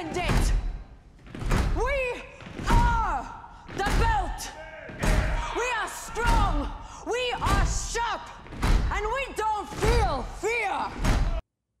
end it! We are the Belt! We are strong! We are sharp! And we don't feel fear!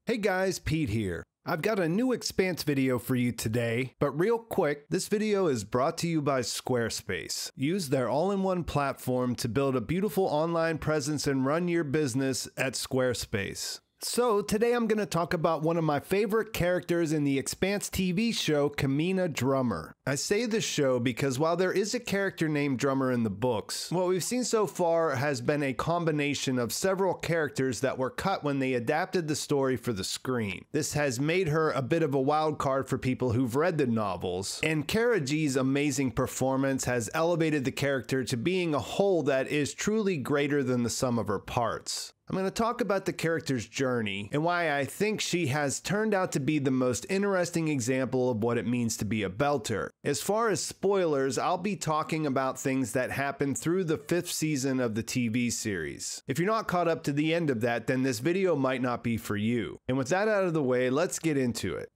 Hey guys, Pete here. I've got a new Expanse video for you today, but real quick, this video is brought to you by Squarespace. Use their all-in-one platform to build a beautiful online presence and run your business at Squarespace. So today I'm going to talk about one of my favorite characters in the Expanse TV show, Camina Drummer. I say this show because while there is a character named Drummer in the books, what we've seen so far has been a combination of several characters that were cut when they adapted the story for the screen. This has made her a bit of a wild card for people who've read the novels, and Cara Gee's amazing performance has elevated the character to being a whole that is truly greater than the sum of her parts. I'm going to talk about the character's journey and why I think she has turned out to be the most interesting example of what it means to be a Belter. As far as spoilers, I'll be talking about things that happened through the 5th season of the TV series. If you're not caught up to the end of that, then this video might not be for you. And with that out of the way, let's get into it.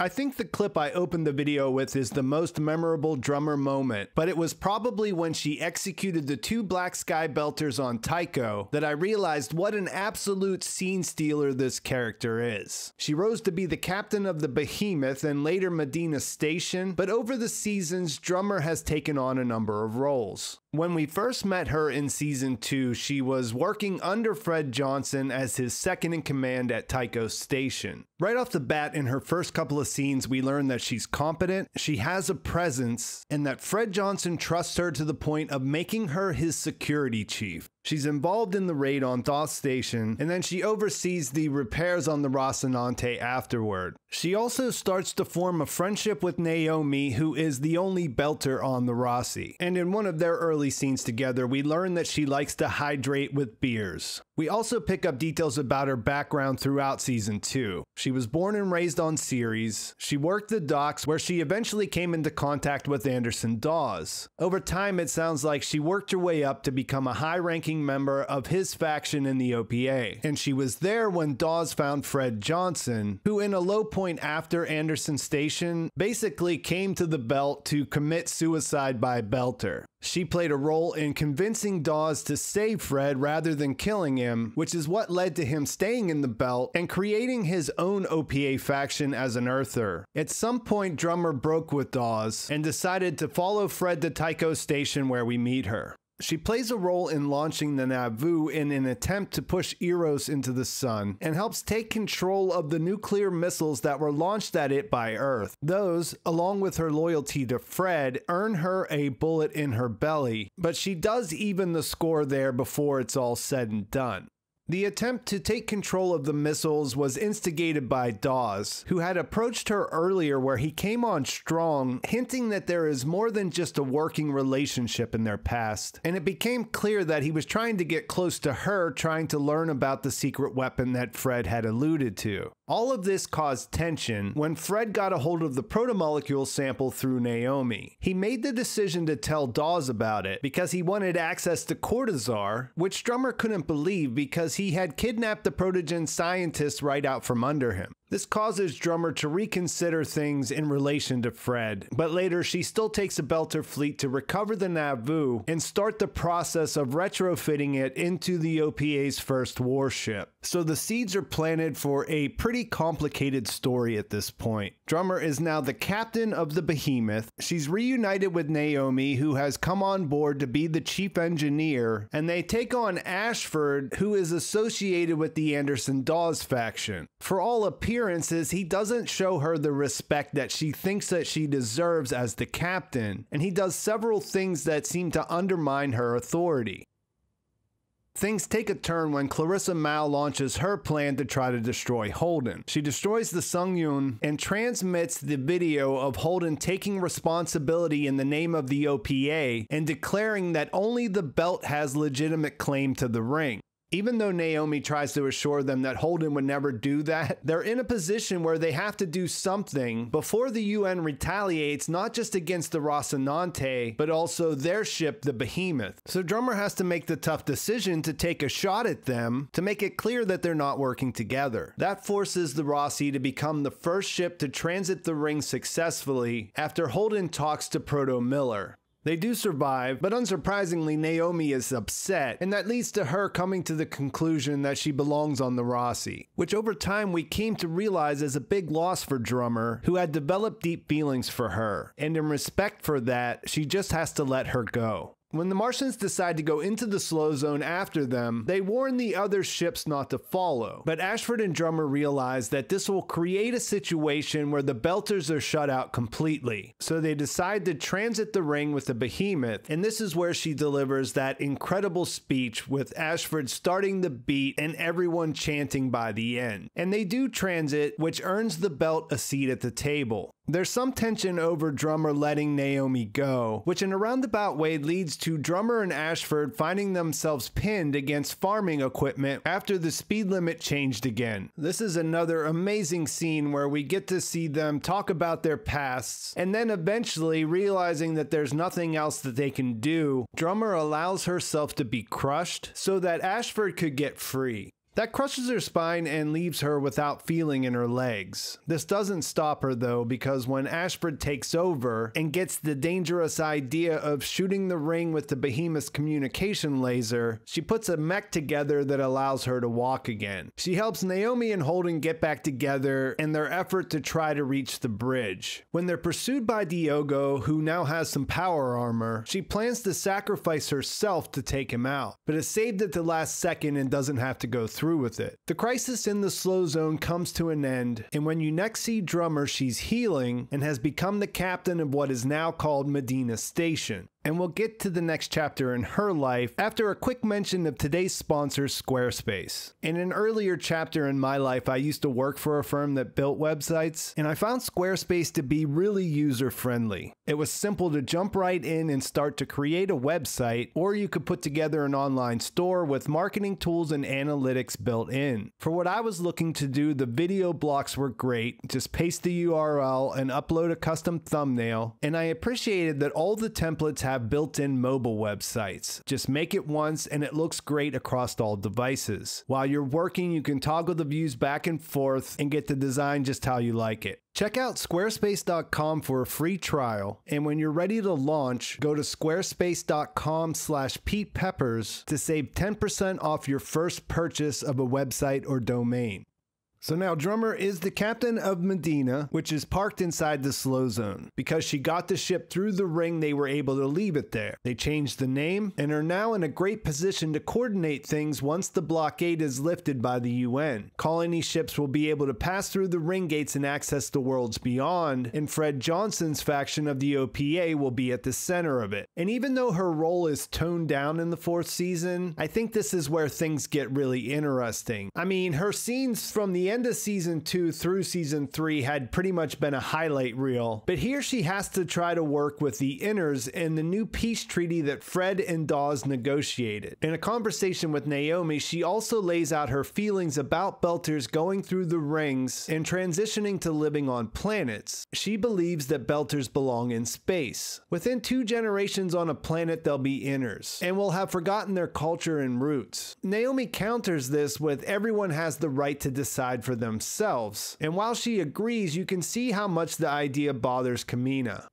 I think the clip I opened the video with is the most memorable Drummer moment, but it was probably when she executed the 2 Black Sky Belters on Tycho that I realized what an absolute scene stealer this character is. She rose to be the captain of the Behemoth and later Medina Station, but over the seasons, Drummer has taken on a number of roles. When we first met her in season 2, she was working under Fred Johnson as his second-in-command at Tycho Station. Right off the bat in her first couple of scenes, we learn that she's competent, she has a presence, and that Fred Johnson trusts her to the point of making her his security chief. She's involved in the raid on Dawes Station, and then she oversees the repairs on the Rocinante afterward. She also starts to form a friendship with Naomi, who is the only Belter on the Rossi. And in one of their early scenes together, we learn that she likes to hydrate with beers. We also pick up details about her background throughout season 2. She was born and raised on Ceres. She worked the docks, where she eventually came into contact with Anderson Dawes. Over time, it sounds like she worked her way up to become a high-ranking member of his faction in the OPA, and she was there when Dawes found Fred Johnson, who in a low point after Anderson Station basically came to the Belt to commit suicide by Belter. She played a role in convincing Dawes to save Fred rather than killing him, which is what led to him staying in the Belt and creating his own OPA faction as an Earther. At some point, Drummer broke with Dawes and decided to follow Fred to Tycho Station, where we meet her. She plays a role in launching the Nauvoo in an attempt to push Eros into the sun, and helps take control of the nuclear missiles that were launched at it by Earth. Those, along with her loyalty to Fred, earn her a bullet in her belly, but she does even the score there before it's all said and done. The attempt to take control of the missiles was instigated by Dawes, who had approached her earlier where he came on strong, hinting that there is more than just a working relationship in their past, and it became clear that he was trying to get close to her, trying to learn about the secret weapon that Fred had alluded to. All of this caused tension when Fred got a hold of the protomolecule sample through Naomi. He made the decision to tell Dawes about it because he wanted access to Cortazar, which Drummer couldn't believe because he had kidnapped the Protogen scientists right out from under him. This causes Drummer to reconsider things in relation to Fred, but later she still takes a Belter fleet to recover the Nauvoo and start the process of retrofitting it into the OPA's first warship. So the seeds are planted for a pretty complicated story at this point. Drummer is now the captain of the Behemoth. She's reunited with Naomi, who has come on board to be the chief engineer, and they take on Ashford, who is associated with the Anderson Dawes faction. For all appearances, he doesn't show her the respect that she thinks that she deserves as the captain, and he does several things that seem to undermine her authority. Things take a turn when Clarissa Mao launches her plan to try to destroy Holden. She destroys the Sung-Yun and transmits the video of Holden taking responsibility in the name of the OPA and declaring that only the Belt has legitimate claim to the ring. Even though Naomi tries to assure them that Holden would never do that, they're in a position where they have to do something before the UN retaliates, not just against the Rocinante, but also their ship, the Behemoth. So Drummer has to make the tough decision to take a shot at them to make it clear that they're not working together. That forces the Rossi to become the first ship to transit the ring successfully after Holden talks to Proto Miller. They do survive, but unsurprisingly, Naomi is upset, and that leads to her coming to the conclusion that she belongs on the Rossi, which over time we came to realize is a big loss for Drummer, who had developed deep feelings for her, and in respect for that, she just has to let her go. When the Martians decide to go into the slow zone after them, they warn the other ships not to follow, but Ashford and Drummer realize that this will create a situation where the Belters are shut out completely, so they decide to transit the ring with the Behemoth, and this is where she delivers that incredible speech with Ashford starting the beat and everyone chanting by the end. And they do transit, which earns the Belt a seat at the table. There's some tension over Drummer letting Naomi go, which in a roundabout way leads to Drummer and Ashford finding themselves pinned against farming equipment after the speed limit changed again. This is another amazing scene where we get to see them talk about their pasts, and then eventually realizing that there's nothing else that they can do, Drummer allows herself to be crushed so that Ashford could get free. That crushes her spine and leaves her without feeling in her legs. This doesn't stop her though, because when Ashford takes over and gets the dangerous idea of shooting the ring with the Behemoth's communication laser, she puts a mech together that allows her to walk again. She helps Naomi and Holden get back together in their effort to try to reach the bridge. When they're pursued by Diogo, who now has some power armor, she plans to sacrifice herself to take him out, but is saved at the last second and doesn't have to go through with it. The crisis in the slow zone comes to an end, and when you next see Drummer, she's healing and has become the captain of what is now called Medina Station. And we'll get to the next chapter in her life after a quick mention of today's sponsor, Squarespace. In an earlier chapter in my life, I used to work for a firm that built websites, and I found Squarespace to be really user-friendly. It was simple to jump right in and start to create a website, or you could put together an online store with marketing tools and analytics built in. For what I was looking to do, the video blocks were great. Just paste the URL and upload a custom thumbnail, and I appreciated that all the templates have built-in mobile websites. Just make it once and it looks great across all devices. While you're working, you can toggle the views back and forth and get the design just how you like it. Check out squarespace.com for a free trial, and when you're ready to launch, go to squarespace.com/ppeppers to save 10% off your first purchase of a website or domain. So now Drummer is the captain of Medina, which is parked inside the slow zone. Because she got the ship through the ring, they were able to leave it there. They changed the name and are now in a great position to coordinate things once the blockade is lifted by the UN. Colony ships will be able to pass through the ring gates and access the worlds beyond, and Fred Johnson's faction of the OPA will be at the center of it. And even though her role is toned down in the fourth season, I think this is where things get really interesting. I mean, her scenes from the end of season 2 through season 3 had pretty much been a highlight reel, but here she has to try to work with the Inners and the new peace treaty that Fred and Dawes negotiated. In a conversation with Naomi, she also lays out her feelings about Belters going through the rings and transitioning to living on planets. She believes that Belters belong in space. Within 2 generations on a planet, they'll be Inners, and will have forgotten their culture and roots. Naomi counters this with everyone has the right to decide for themselves, and while she agrees, you can see how much the idea bothers Camina.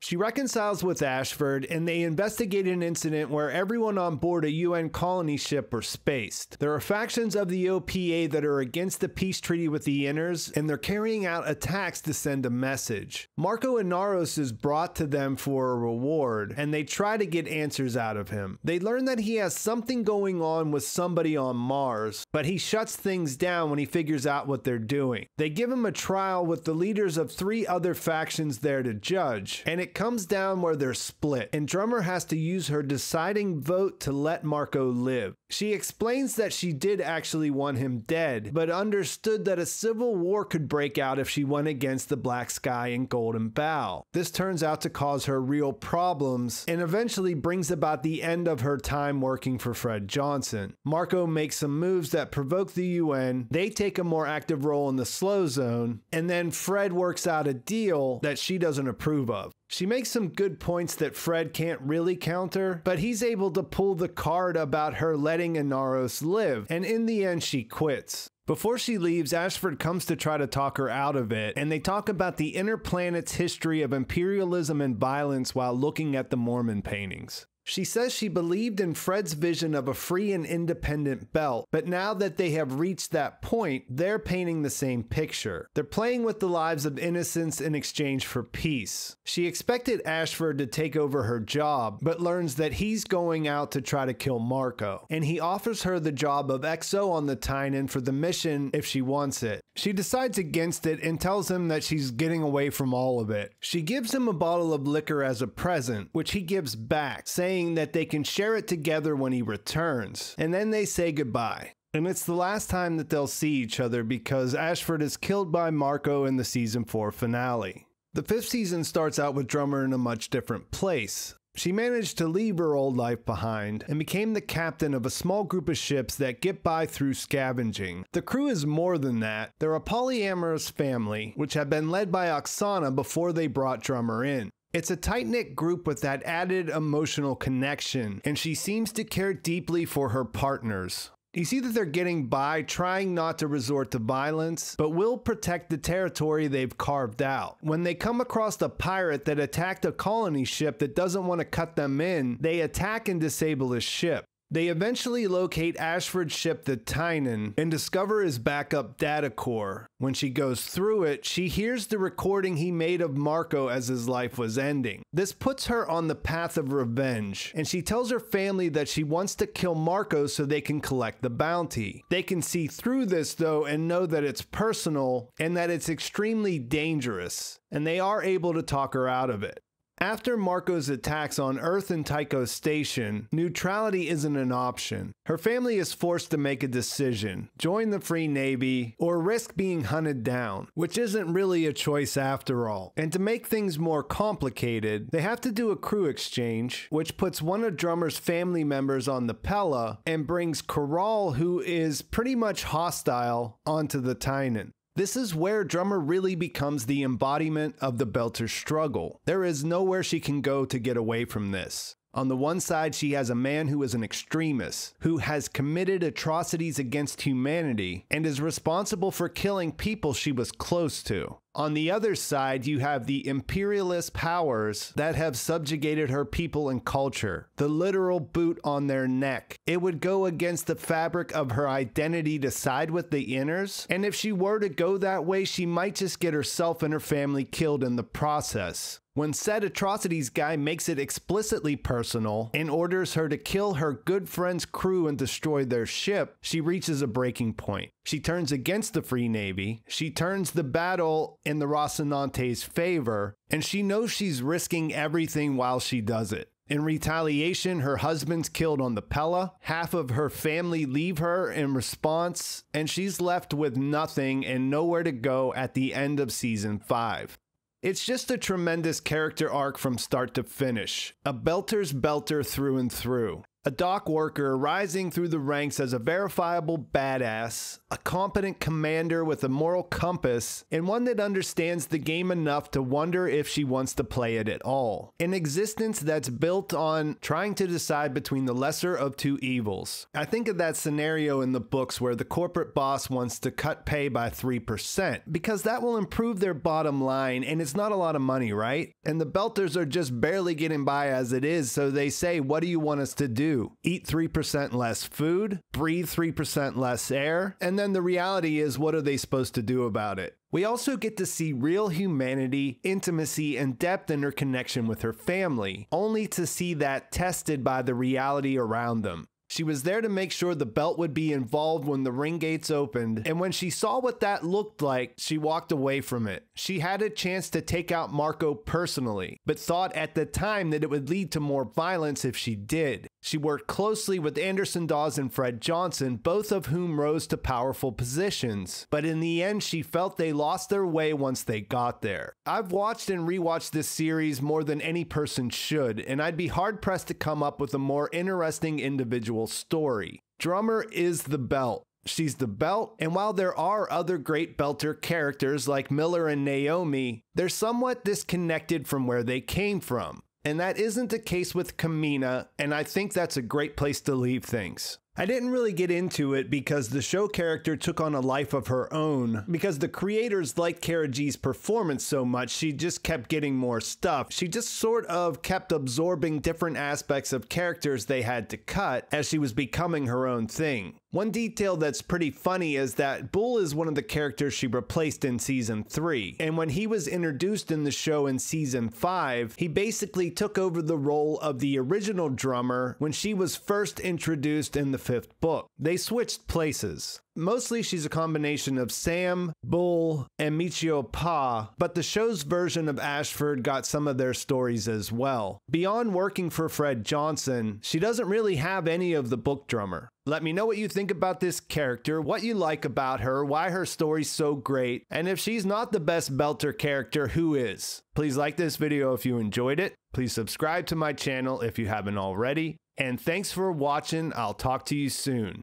She reconciles with Ashford, and they investigate an incident where everyone on board a UN colony ship are spaced. There are factions of the OPA that are against the peace treaty with the Inners, and they're carrying out attacks to send a message. Marco Inaros is brought to them for a reward, and they try to get answers out of him. They learn that he has something going on with somebody on Mars, but he shuts things down when he figures out what they're doing. They give him a trial with the leaders of 3 other factions there to judge, and it It comes down where they're split, and Drummer has to use her deciding vote to let Marco live. She explains that she did actually want him dead, but understood that a civil war could break out if she went against the Black Sky and Golden Bough. This turns out to cause her real problems, and eventually brings about the end of her time working for Fred Johnson. Marco makes some moves that provoke the UN, they take a more active role in the slow zone, and then Fred works out a deal that she doesn't approve of. She makes some good points that Fred can't really counter, but he's able to pull the card about her letting Inaros live, and in the end she quits. Before she leaves, Ashford comes to try to talk her out of it, and they talk about the Inner Planets' history of imperialism and violence while looking at the Mormon paintings. She says she believed in Fred's vision of a free and independent belt, but now that they have reached that point, they're painting the same picture. They're playing with the lives of innocents in exchange for peace. She expected Ashford to take over her job, but learns that he's going out to try to kill Marco, and he offers her the job of XO on the Tynan for the mission if she wants it. She decides against it and tells him that she's getting away from all of it. She gives him a bottle of liquor as a present, which he gives back, saying that they can share it together when he returns, and then they say goodbye. And it's the last time that they'll see each other because Ashford is killed by Marco in the season 4 finale. The 5th season starts out with Drummer in a much different place. She managed to leave her old life behind and became the captain of a small group of ships that get by through scavenging. The crew is more than that. They're a polyamorous family, which had been led by Oksana before they brought Drummer in. It's a tight-knit group with that added emotional connection, and she seems to care deeply for her partners. You see that they're getting by, trying not to resort to violence, but will protect the territory they've carved out. When they come across a pirate that attacked a colony ship that doesn't want to cut them in, they attack and disable his ship. They eventually locate Ashford's ship, the Tynan, and discover his backup data core. When she goes through it, she hears the recording he made of Marco as his life was ending. This puts her on the path of revenge, and she tells her family that she wants to kill Marco so they can collect the bounty. They can see through this, though, and know that it's personal and that it's extremely dangerous, and they are able to talk her out of it. After Marco's attacks on Earth and Tycho Station, neutrality isn't an option. Her family is forced to make a decision, join the Free Navy, or risk being hunted down, which isn't really a choice after all. And to make things more complicated, they have to do a crew exchange, which puts one of Drummer's family members on the Pella and brings Corral, who is pretty much hostile, onto the Tynan. This is where Drummer really becomes the embodiment of the Belter struggle. There is nowhere she can go to get away from this. On the one side, she has a man who is an extremist, who has committed atrocities against humanity, and is responsible for killing people she was close to. On the other side, you have the imperialist powers that have subjugated her people and culture, the literal boot on their neck. It would go against the fabric of her identity to side with the Inners, and if she were to go that way, she might just get herself and her family killed in the process. When said atrocities guy makes it explicitly personal and orders her to kill her good friend's crew and destroy their ship, she reaches a breaking point. She turns against the Free Navy, she turns the battle in the Rocinante's favor, and she knows she's risking everything while she does it. In retaliation, her husband's killed on the Pella, half of her family leave her in response, and she's left with nothing and nowhere to go at the end of season 5. It's just a tremendous character arc from start to finish. A Belter's Belter through and through. A dock worker rising through the ranks as a verifiable badass, a competent commander with a moral compass, and one that understands the game enough to wonder if she wants to play it at all. An existence that's built on trying to decide between the lesser of two evils. I think of that scenario in the books where the corporate boss wants to cut pay by 3% because that will improve their bottom line, and it's not a lot of money, right? And the Belters are just barely getting by as it is, so they say, what do you want us to do? Eat 3% less food, breathe 3% less air, and then the reality is, what are they supposed to do about it? We also get to see real humanity, intimacy, and depth in her connection with her family, only to see that tested by the reality around them. She was there to make sure the belt would be involved when the ring gates opened, and when she saw what that looked like, she walked away from it. She had a chance to take out Marco personally, but thought at the time that it would lead to more violence if she did. She worked closely with Anderson Dawes and Fred Johnson, both of whom rose to powerful positions, but in the end she felt they lost their way once they got there. I've watched and rewatched this series more than any person should, and I'd be hard-pressed to come up with a more interesting individual story. Drummer is the belt. She's the belt, and while there are other great Belter characters like Miller and Naomi, they're somewhat disconnected from where they came from. And that isn't the case with Camina, and I think that's a great place to leave things. I didn't really get into it because the show character took on a life of her own, because the creators liked Cara Gee's performance so much, she just kept getting more stuff. She just sort of kept absorbing different aspects of characters they had to cut as she was becoming her own thing. One detail that's pretty funny is that Bull is one of the characters she replaced in season 3, and when he was introduced in the show in season 5, he basically took over the role of the original drummer when she was first introduced in the 5th book. They switched places. Mostly she's a combination of Sam, Bull, and Michio Pa, but the show's version of Ashford got some of their stories as well. Beyond working for Fred Johnson, she doesn't really have any of the book drummer. Let me know what you think about this character, what you like about her, why her story's so great, and if she's not the best Belter character, who is? Please like this video if you enjoyed it. Please subscribe to my channel if you haven't already. And thanks for watching. I'll talk to you soon.